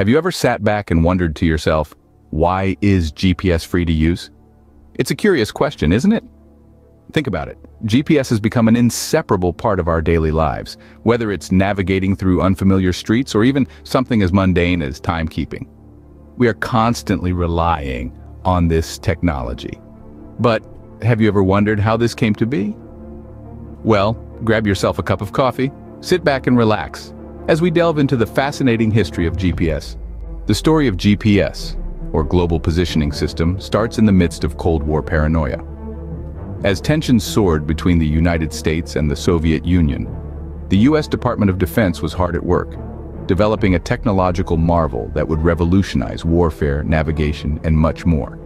Have you ever sat back and wondered to yourself, why is GPS free to use? It's a curious question, isn't it? Think about it. GPS has become an inseparable part of our daily lives, whether it's navigating through unfamiliar streets or even something as mundane as timekeeping. We are constantly relying on this technology. But have you ever wondered how this came to be? Well, grab yourself a cup of coffee, sit back and relax, as we delve into the fascinating history of GPS. The story of GPS, or Global Positioning System, starts in the midst of Cold War paranoia. As tensions soared between the United States and the Soviet Union, the U.S. Department of Defense was hard at work, developing a technological marvel that would revolutionize warfare, navigation, and much more.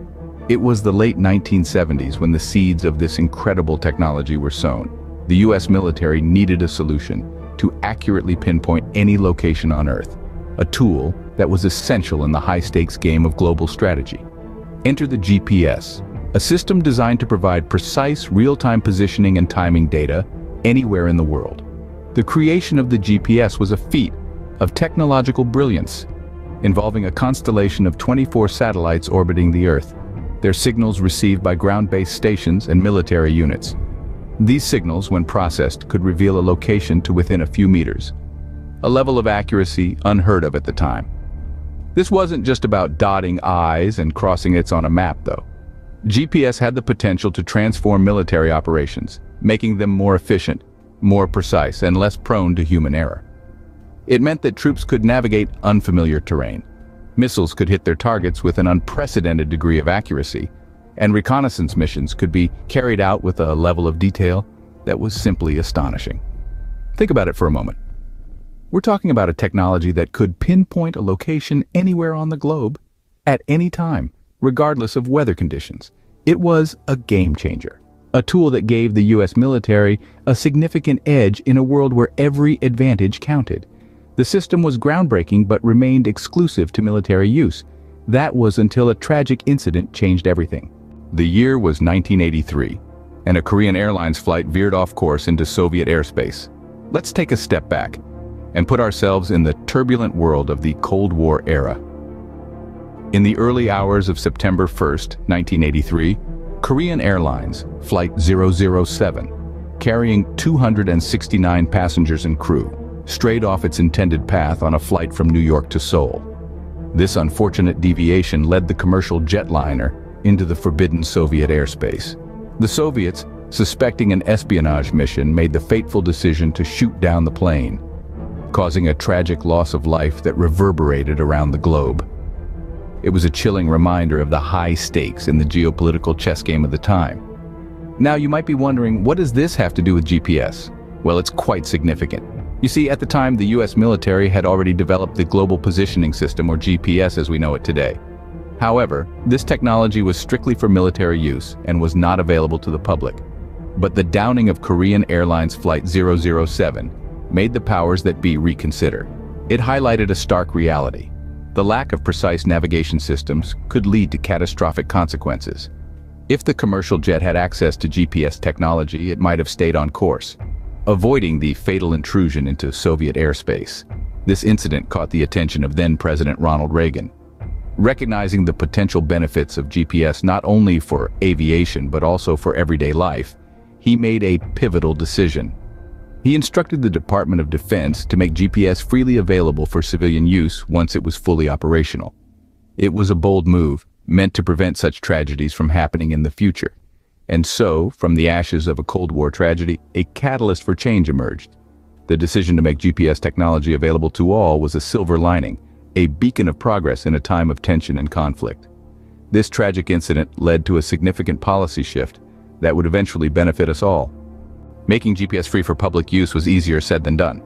It was the late 1970s when the seeds of this incredible technology were sown. The U.S. military needed a solution to accurately pinpoint any location on Earth, a tool that was essential in the high-stakes game of global strategy. Enter the GPS, a system designed to provide precise, real-time positioning and timing data anywhere in the world. The creation of the GPS was a feat of technological brilliance, involving a constellation of 24 satellites orbiting the Earth, their signals received by ground-based stations and military units. These signals, when processed, could reveal a location to within a few meters, a level of accuracy unheard of at the time. This wasn't just about dotting I's and crossing its on a map, though. GPS had the potential to transform military operations, making them more efficient, more precise, and less prone to human error. It meant that troops could navigate unfamiliar terrain, missiles could hit their targets with an unprecedented degree of accuracy, and reconnaissance missions could be carried out with a level of detail that was simply astonishing. Think about it for a moment. We're talking about a technology that could pinpoint a location anywhere on the globe, at any time, regardless of weather conditions. It was a game changer, a tool that gave the U.S. military a significant edge in a world where every advantage counted. The system was groundbreaking but remained exclusive to military use. That was until a tragic incident changed everything. The year was 1983, and a Korean Airlines flight veered off course into Soviet airspace. Let's take a step back and put ourselves in the turbulent world of the Cold War era. In the early hours of September 1st, 1983, Korean Airlines Flight 007, carrying 269 passengers and crew, strayed off its intended path on a flight from New York to Seoul. This unfortunate deviation led the commercial jetliner into the forbidden Soviet airspace. The Soviets, suspecting an espionage mission, made the fateful decision to shoot down the plane, causing a tragic loss of life that reverberated around the globe. It was a chilling reminder of the high stakes in the geopolitical chess game of the time. Now you might be wondering, what does this have to do with GPS? Well, it's quite significant. You see, at the time, the U.S. military had already developed the Global Positioning System, or GPS as we know it today. However, this technology was strictly for military use and was not available to the public. But the downing of Korean Airlines Flight 007 made the powers that be reconsider. It highlighted a stark reality. The lack of precise navigation systems could lead to catastrophic consequences. If the commercial jet had access to GPS technology, it might have stayed on course, avoiding the fatal intrusion into Soviet airspace. This incident caught the attention of then-President Ronald Reagan. Recognizing the potential benefits of GPS not only for aviation but also for everyday life, he made a pivotal decision. He instructed the Department of Defense to make GPS freely available for civilian use once it was fully operational. It was a bold move, meant to prevent such tragedies from happening in the future. And so, from the ashes of a Cold War tragedy, a catalyst for change emerged. The decision to make GPS technology available to all was a silver lining, a beacon of progress in a time of tension and conflict. This tragic incident led to a significant policy shift that would eventually benefit us all. Making GPS free for public use was easier said than done.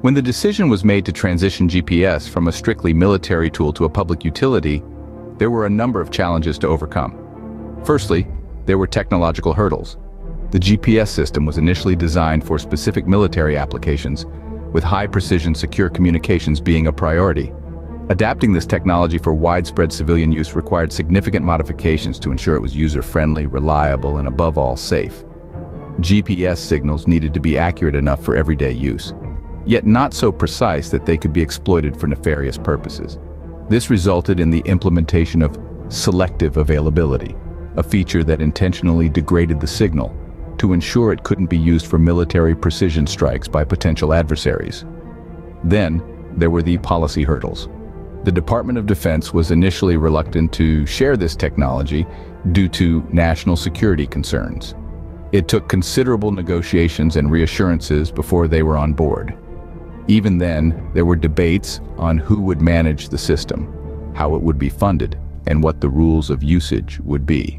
When the decision was made to transition GPS from a strictly military tool to a public utility, there were a number of challenges to overcome. Firstly, there were technological hurdles. The GPS system was initially designed for specific military applications, with high-precision secure communications being a priority. Adapting this technology for widespread civilian use required significant modifications to ensure it was user-friendly, reliable, and above all, safe. GPS signals needed to be accurate enough for everyday use, yet not so precise that they could be exploited for nefarious purposes. This resulted in the implementation of selective availability, a feature that intentionally degraded the signal to ensure it couldn't be used for military precision strikes by potential adversaries. Then, there were the policy hurdles. The Department of Defense was initially reluctant to share this technology due to national security concerns. It took considerable negotiations and reassurances before they were on board. Even then, there were debates on who would manage the system, how it would be funded, and what the rules of usage would be.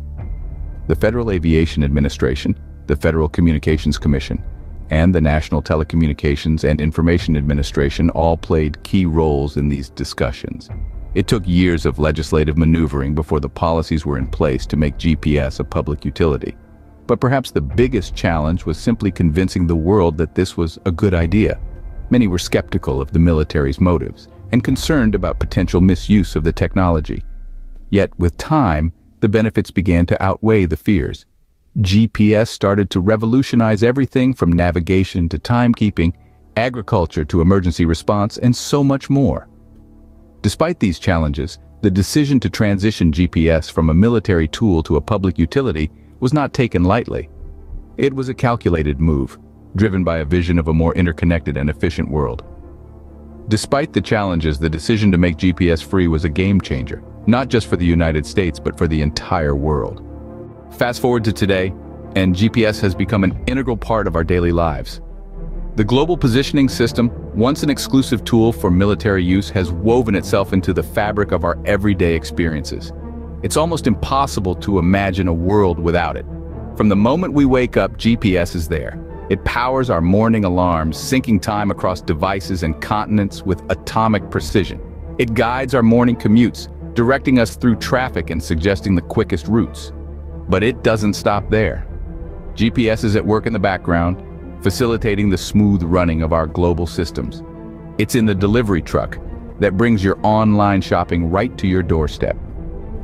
The Federal Aviation Administration, the Federal Communications Commission, and the National Telecommunications and Information Administration all played key roles in these discussions. It took years of legislative maneuvering before the policies were in place to make GPS a public utility. But perhaps the biggest challenge was simply convincing the world that this was a good idea. Many were skeptical of the military's motives and concerned about potential misuse of the technology. Yet with time, the benefits began to outweigh the fears. GPS started to revolutionize everything from navigation to timekeeping, agriculture to emergency response, and so much more. Despite these challenges, the decision to transition GPS from a military tool to a public utility was not taken lightly. It was a calculated move, driven by a vision of a more interconnected and efficient world. Despite the challenges, the decision to make GPS free was a game changer, not just for the United States, but for the entire world. Fast forward to today, and GPS has become an integral part of our daily lives. The Global Positioning System, once an exclusive tool for military use, has woven itself into the fabric of our everyday experiences. It's almost impossible to imagine a world without it. From the moment we wake up, GPS is there. It powers our morning alarms, syncing time across devices and continents with atomic precision. It guides our morning commutes, directing us through traffic and suggesting the quickest routes. But it doesn't stop there. GPS is at work in the background, facilitating the smooth running of our global systems. It's in the delivery truck that brings your online shopping right to your doorstep.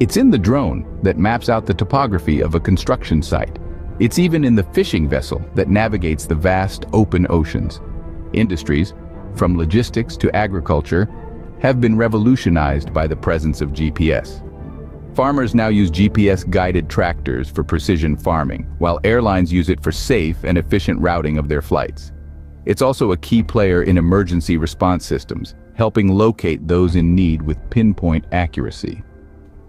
It's in the drone that maps out the topography of a construction site. It's even in the fishing vessel that navigates the vast open oceans. Industries, from logistics to agriculture, have been revolutionized by the presence of GPS. Farmers now use GPS-guided tractors for precision farming, while airlines use it for safe and efficient routing of their flights. It's also a key player in emergency response systems, helping locate those in need with pinpoint accuracy.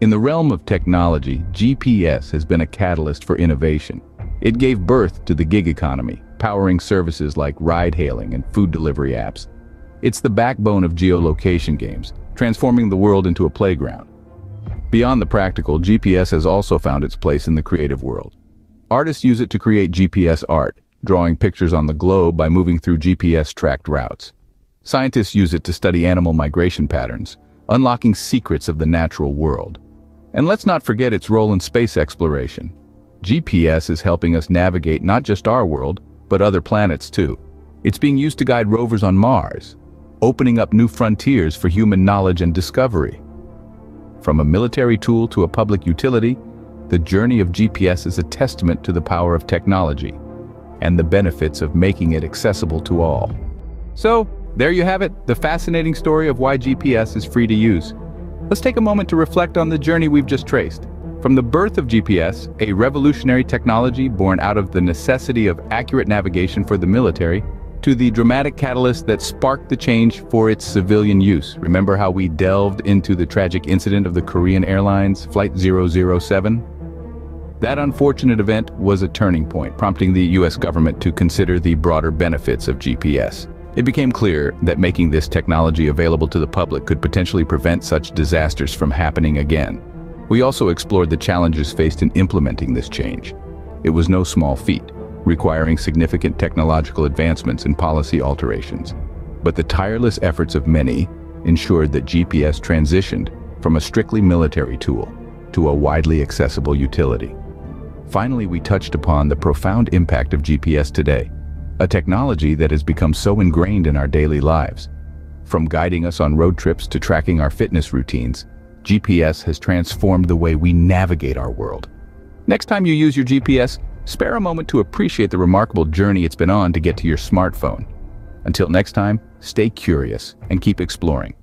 In the realm of technology, GPS has been a catalyst for innovation. It gave birth to the gig economy, powering services like ride-hailing and food delivery apps. It's the backbone of geolocation games, transforming the world into a playground. Beyond the practical, GPS has also found its place in the creative world. Artists use it to create GPS art, drawing pictures on the globe by moving through GPS-tracked routes. Scientists use it to study animal migration patterns, unlocking secrets of the natural world. And let's not forget its role in space exploration. GPS is helping us navigate not just our world, but other planets too. It's being used to guide rovers on Mars, opening up new frontiers for human knowledge and discovery. From a military tool to a public utility, the journey of GPS is a testament to the power of technology and the benefits of making it accessible to all. So, there you have it, the fascinating story of why GPS is free to use. Let's take a moment to reflect on the journey we've just traced. From the birth of GPS, a revolutionary technology born out of the necessity of accurate navigation for the military, to the dramatic catalyst that sparked the change for its civilian use. Remember how we delved into the tragic incident of the Korean Airlines Flight 007? That unfortunate event was a turning point, prompting the US government to consider the broader benefits of GPS. It became clear that making this technology available to the public could potentially prevent such disasters from happening again. We also explored the challenges faced in implementing this change. It was no small feat, requiring significant technological advancements and policy alterations. But the tireless efforts of many ensured that GPS transitioned from a strictly military tool to a widely accessible utility. Finally, we touched upon the profound impact of GPS today, a technology that has become so ingrained in our daily lives. From guiding us on road trips to tracking our fitness routines, GPS has transformed the way we navigate our world. Next time you use your GPS, spare a moment to appreciate the remarkable journey it's been on to get to your smartphone. Until next time, stay curious and keep exploring.